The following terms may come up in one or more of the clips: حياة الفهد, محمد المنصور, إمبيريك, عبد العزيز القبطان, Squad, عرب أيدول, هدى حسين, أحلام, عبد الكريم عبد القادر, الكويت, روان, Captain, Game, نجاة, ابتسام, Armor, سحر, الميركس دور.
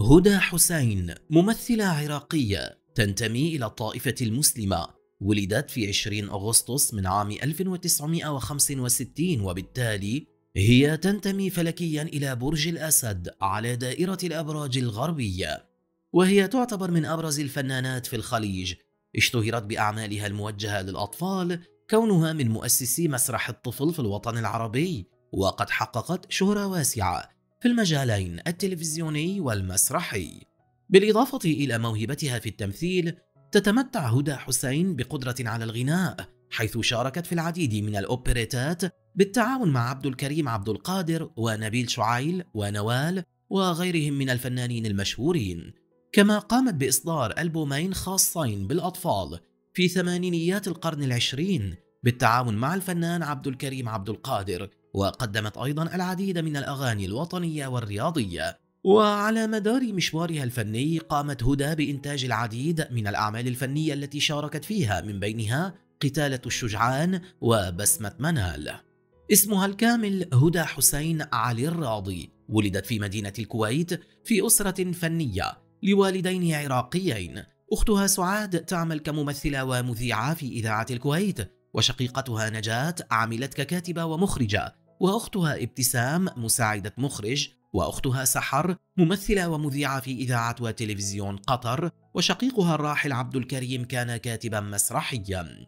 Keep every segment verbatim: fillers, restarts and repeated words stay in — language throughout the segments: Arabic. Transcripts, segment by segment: هدى حسين ممثلة عراقية تنتمي إلى الطائفة المسلمة، ولدت في عشرين أغسطس من عام ألف وتسعمئة وخمسة وستين، وبالتالي هي تنتمي فلكيا إلى برج الأسد على دائرة الأبراج الغربية، وهي تعتبر من أبرز الفنانات في الخليج. اشتهرت بأعمالها الموجهة للأطفال كونها من مؤسسي مسرح الطفل في الوطن العربي، وقد حققت شهرة واسعة في المجالين التلفزيوني والمسرحي. بالإضافة إلى موهبتها في التمثيل، تتمتع هدى حسين بقدرة على الغناء، حيث شاركت في العديد من الأوبريتات بالتعاون مع عبد الكريم عبد القادر ونبيل شعيل ونوال وغيرهم من الفنانين المشهورين. كما قامت بإصدار ألبومين خاصين بالأطفال في ثمانينيات القرن العشرين بالتعاون مع الفنان عبد الكريم عبد القادر، وقدمت أيضا العديد من الأغاني الوطنية والرياضية. وعلى مدار مشوارها الفني، قامت هدى بإنتاج العديد من الأعمال الفنية التي شاركت فيها، من بينها قتالة الشجعان وبسمة منال. اسمها الكامل هدى حسين علي الراضي، ولدت في مدينة الكويت في أسرة فنية لوالدين عراقيين. أختها سعاد تعمل كممثلة ومذيعة في إذاعة الكويت، وشقيقتها نجاة عملت ككاتبة ومخرجة، وأختها ابتسام مساعدة مخرج، وأختها سحر ممثلة ومذيعة في إذاعة وتلفزيون قطر، وشقيقها الراحل عبد الكريم كان كاتبا مسرحيا.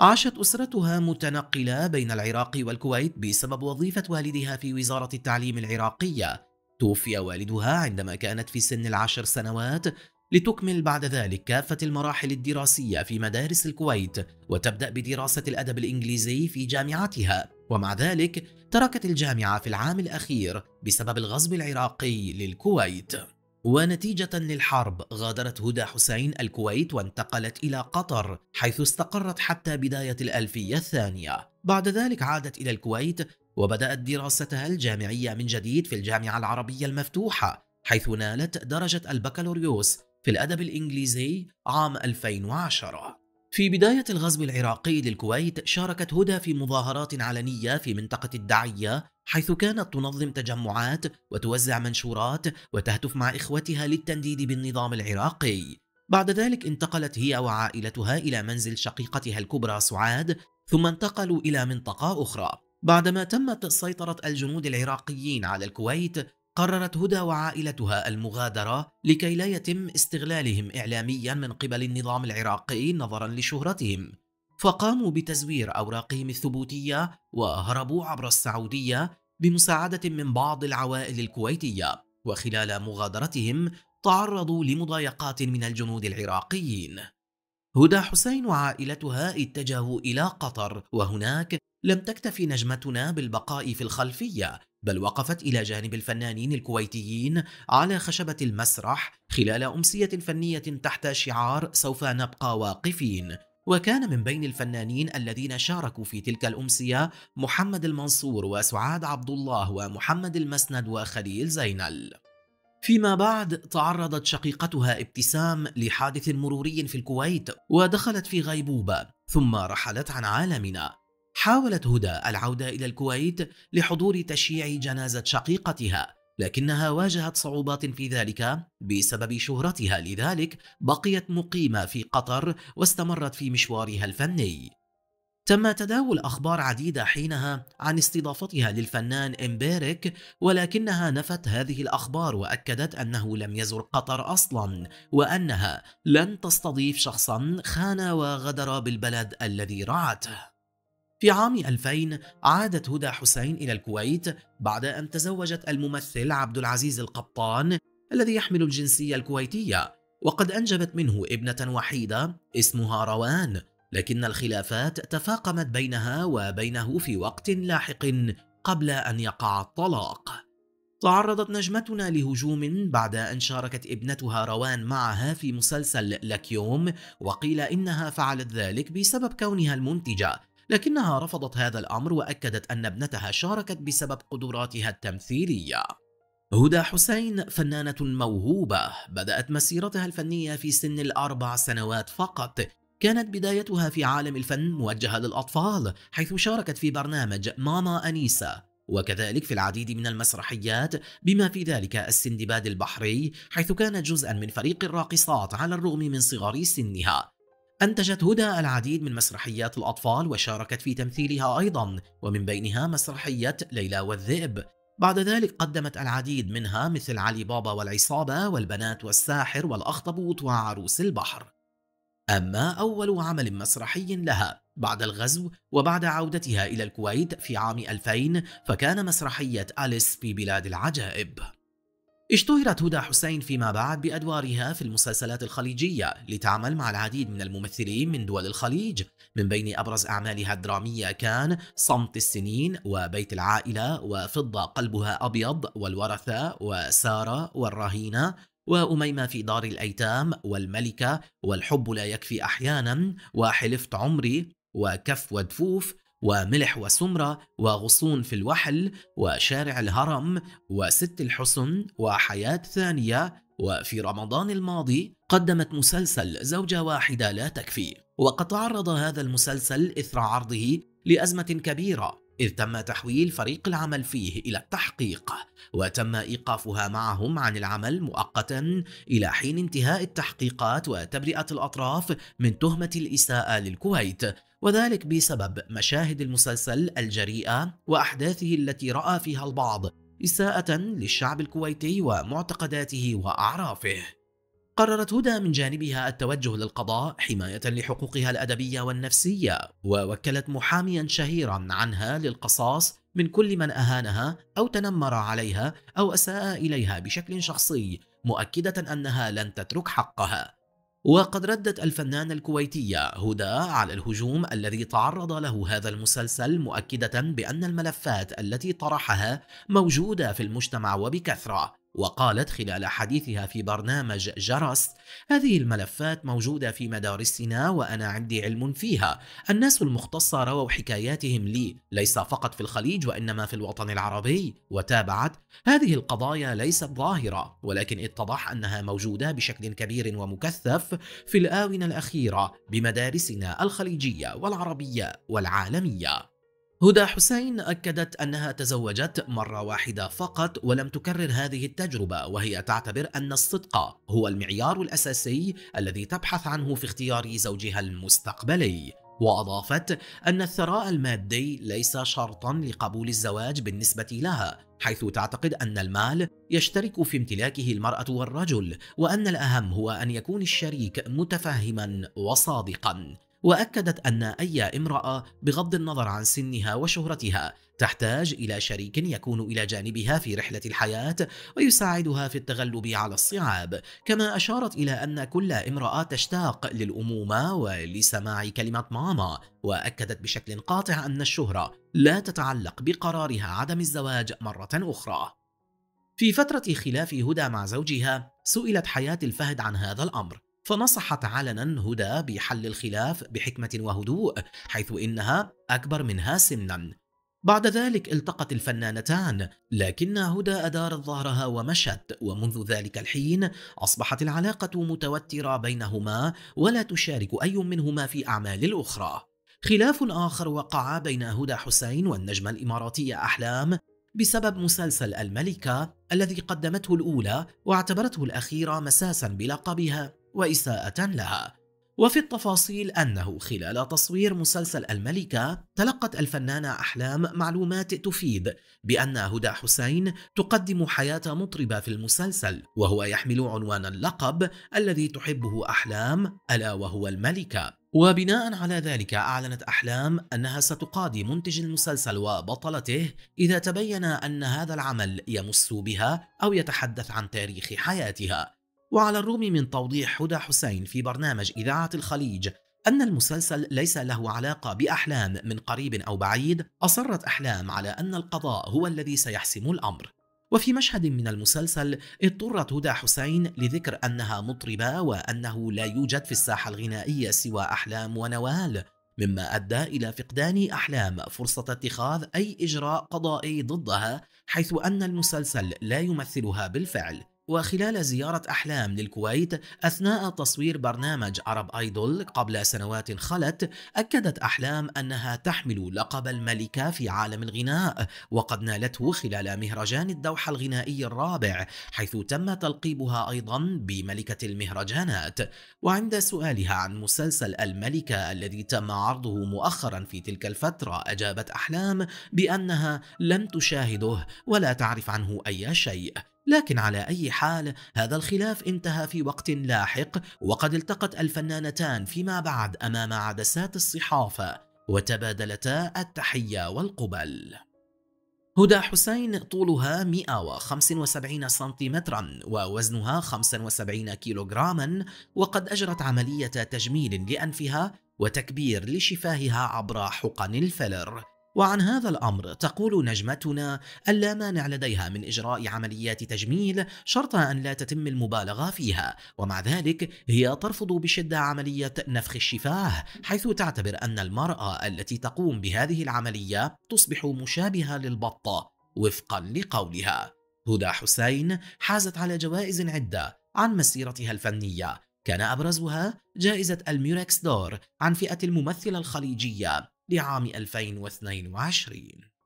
عاشت أسرتها متنقلة بين العراق والكويت بسبب وظيفة والدها في وزارة التعليم العراقية. توفي والدها عندما كانت في سن العشر سنوات، لتكمل بعد ذلك كافة المراحل الدراسية في مدارس الكويت وتبدأ بدراسة الأدب الإنجليزي في جامعتها، ومع ذلك تركت الجامعة في العام الأخير بسبب الغزو العراقي للكويت. ونتيجة للحرب غادرت هدى حسين الكويت وانتقلت إلى قطر، حيث استقرت حتى بداية الألفية الثانية. بعد ذلك عادت إلى الكويت وبدأت دراستها الجامعية من جديد في الجامعة العربية المفتوحة، حيث نالت درجة البكالوريوس في الأدب الإنجليزي عام ألفين وعشرة. في بداية الغزو العراقي للكويت، شاركت هدى في مظاهرات علنية في منطقة الدعية، حيث كانت تنظم تجمعات وتوزع منشورات وتهتف مع إخوتها للتنديد بالنظام العراقي. بعد ذلك انتقلت هي وعائلتها إلى منزل شقيقتها الكبرى سعاد، ثم انتقلوا إلى منطقة أخرى. بعدما تمت سيطرة الجنود العراقيين على الكويت، قررت هدى وعائلتها المغادرة لكي لا يتم استغلالهم إعلاميا من قبل النظام العراقي نظرا لشهرتهم، فقاموا بتزوير أوراقهم الثبوتية وهربوا عبر السعودية بمساعدة من بعض العوائل الكويتية. وخلال مغادرتهم تعرضوا لمضايقات من الجنود العراقيين. هدى حسين وعائلتها اتجهوا إلى قطر، وهناك لم تكتفي نجمتنا بالبقاء في الخلفية، بل وقفت إلى جانب الفنانين الكويتيين على خشبة المسرح خلال أمسية فنية تحت شعار سوف نبقى واقفين. وكان من بين الفنانين الذين شاركوا في تلك الأمسية محمد المنصور وسعاد عبد الله ومحمد المسند وخليل زينل. فيما بعد تعرضت شقيقتها ابتسام لحادث مروري في الكويت ودخلت في غيبوبة، ثم رحلت عن عالمنا. حاولت هدى العودة إلى الكويت لحضور تشييع جنازة شقيقتها، لكنها واجهت صعوبات في ذلك بسبب شهرتها، لذلك بقيت مقيمة في قطر واستمرت في مشوارها الفني. تم تداول أخبار عديدة حينها عن استضافتها للفنان إمبيريك، ولكنها نفت هذه الأخبار وأكدت أنه لم يزر قطر أصلا، وأنها لن تستضيف شخصا خان وغدر بالبلد الذي رعته. في عام ألفين عادت هدى حسين إلى الكويت بعد أن تزوجت الممثل عبد العزيز القبطان الذي يحمل الجنسية الكويتية، وقد أنجبت منه ابنة وحيدة اسمها روان، لكن الخلافات تفاقمت بينها وبينه في وقت لاحق قبل أن يقع الطلاق. تعرضت نجمتنا لهجوم بعد أن شاركت ابنتها روان معها في مسلسل لك يوم، وقيل إنها فعلت ذلك بسبب كونها المنتجة، لكنها رفضت هذا الأمر وأكدت أن ابنتها شاركت بسبب قدراتها التمثيلية. هدى حسين فنانة موهوبة، بدأت مسيرتها الفنية في سن الأربع سنوات فقط. كانت بدايتها في عالم الفن موجهة للأطفال، حيث شاركت في برنامج ماما أنيسة، وكذلك في العديد من المسرحيات بما في ذلك السندباد البحري، حيث كانت جزءا من فريق الراقصات على الرغم من صغر سنها. أنتجت هدى العديد من مسرحيات الأطفال وشاركت في تمثيلها أيضا، ومن بينها مسرحية ليلى والذئب. بعد ذلك قدمت العديد منها مثل علي بابا والعصابة والبنات والساحر والأخطبوط وعروس البحر. أما أول عمل مسرحي لها بعد الغزو وبعد عودتها إلى الكويت في عام ألفين فكان مسرحية أليس في بلاد العجائب. اشتهرت هدى حسين فيما بعد بأدوارها في المسلسلات الخليجية لتعمل مع العديد من الممثلين من دول الخليج، من بين أبرز أعمالها الدرامية كان صمت السنين وبيت العائلة وفضة قلبها أبيض والورثة وسارة والرهينة وأميمة في دار الأيتام والملكة والحب لا يكفي أحيانا وحلفت عمري وكف ودفوف وملح وسمرة وغصون في الوحل وشارع الهرم وست الحسن وحياة ثانية. وفي رمضان الماضي قدمت مسلسل زوجة واحدة لا تكفي، وقد تعرض هذا المسلسل إثر عرضه لأزمة كبيرة إذ تم تحويل فريق العمل فيه إلى التحقيق، وتم إيقافها معهم عن العمل مؤقتا إلى حين انتهاء التحقيقات وتبرئة الأطراف من تهمة الإساءة للكويت، وذلك بسبب مشاهد المسلسل الجريئة وأحداثه التي رأى فيها البعض إساءة للشعب الكويتي ومعتقداته وأعرافه. قررت هدى من جانبها التوجه للقضاء حماية لحقوقها الأدبية والنفسية، ووكلت محاميا شهيرا عنها للقصاص من كل من أهانها أو تنمر عليها أو أساء إليها بشكل شخصي، مؤكدة أنها لن تترك حقها. وقد ردت الفنانة الكويتية هدى على الهجوم الذي تعرض له هذا المسلسل، مؤكدة بأن الملفات التي طرحها موجودة في المجتمع وبكثرة، وقالت خلال حديثها في برنامج جرس: هذه الملفات موجودة في مدارسنا وأنا عندي علم فيها، الناس المختصة رووا حكاياتهم لي ليس فقط في الخليج وإنما في الوطن العربي. وتابعت: هذه القضايا ليست ظاهرة ولكن اتضح أنها موجودة بشكل كبير ومكثف في الآونة الأخيرة بمدارسنا الخليجية والعربية والعالمية. هدى حسين أكدت أنها تزوجت مرة واحدة فقط ولم تكرر هذه التجربة، وهي تعتبر أن الصدق هو المعيار الأساسي الذي تبحث عنه في اختيار زوجها المستقبلي. وأضافت أن الثراء المادي ليس شرطا لقبول الزواج بالنسبة لها، حيث تعتقد أن المال يشترك في امتلاكه المرأة والرجل، وأن الأهم هو أن يكون الشريك متفهما وصادقا. وأكدت أن أي امرأة بغض النظر عن سنها وشهرتها تحتاج إلى شريك يكون إلى جانبها في رحلة الحياة ويساعدها في التغلب على الصعاب. كما أشارت إلى أن كل امرأة تشتاق للأمومة ولسماع كلمة ماما، وأكدت بشكل قاطع أن الشهرة لا تتعلق بقرارها عدم الزواج مرة أخرى. في فترة خلاف هدى مع زوجها سئلت حياة الفهد عن هذا الأمر، فنصحت علنا هدى بحل الخلاف بحكمة وهدوء، حيث إنها أكبر منها سنا. بعد ذلك التقت الفنانتان، لكن هدى أدارت ظهرها ومشت، ومنذ ذلك الحين أصبحت العلاقة متوترة بينهما ولا تشارك أي منهما في أعمال الأخرى. خلاف آخر وقع بين هدى حسين والنجمة الإماراتية أحلام بسبب مسلسل الملكة الذي قدمته الأولى واعتبرته الأخيرة مساسا بلقبها وإساءة لها. وفي التفاصيل أنه خلال تصوير مسلسل الملكة تلقت الفنانة أحلام معلومات تفيد بأن هدى حسين تقدم حياة مطربة في المسلسل، وهو يحمل عنوان اللقب الذي تحبه أحلام ألا وهو الملكة. وبناء على ذلك أعلنت أحلام أنها ستقاضي منتج المسلسل وبطلته إذا تبين أن هذا العمل يمس بها أو يتحدث عن تاريخ حياتها. وعلى الرغم من توضيح هدى حسين في برنامج إذاعة الخليج أن المسلسل ليس له علاقة بأحلام من قريب أو بعيد، أصرت أحلام على أن القضاء هو الذي سيحسم الأمر. وفي مشهد من المسلسل اضطرت هدى حسين لذكر أنها مطربة وأنه لا يوجد في الساحة الغنائية سوى أحلام ونوال، مما أدى إلى فقدان أحلام فرصة اتخاذ أي إجراء قضائي ضدها، حيث أن المسلسل لا يمثلها بالفعل، وخلال زيارة أحلام للكويت أثناء تصوير برنامج عرب أيدول قبل سنوات خلت، أكدت أحلام أنها تحمل لقب الملكة في عالم الغناء، وقد نالته خلال مهرجان الدوحة الغنائي الرابع، حيث تم تلقيبها أيضا بملكة المهرجانات. وعند سؤالها عن مسلسل الملكة الذي تم عرضه مؤخرا في تلك الفترة، أجابت أحلام بأنها لم تشاهده ولا تعرف عنه أي شيء. لكن على أي حال، هذا الخلاف انتهى في وقت لاحق، وقد التقت الفنانتان فيما بعد أمام عدسات الصحافة وتبادلتا التحية والقبل. هدى حسين طولها مئة وخمسة وسبعين سنتيمترا ووزنها خمسة وسبعين كيلوغراما، وقد أجرت عملية تجميل لأنفها وتكبير لشفاهها عبر حقن الفيلر. وعن هذا الأمر تقول نجمتنا أن لا مانع لديها من إجراء عمليات تجميل شرط أن لا تتم المبالغة فيها، ومع ذلك هي ترفض بشدة عملية نفخ الشفاه، حيث تعتبر أن المرأة التي تقوم بهذه العملية تصبح مشابهة للبطة وفقا لقولها. هدى حسين حازت على جوائز عدة عن مسيرتها الفنية، كان أبرزها جائزة الميركس دور عن فئة الممثلة الخليجية لعام ألفين واثنين وعشرين.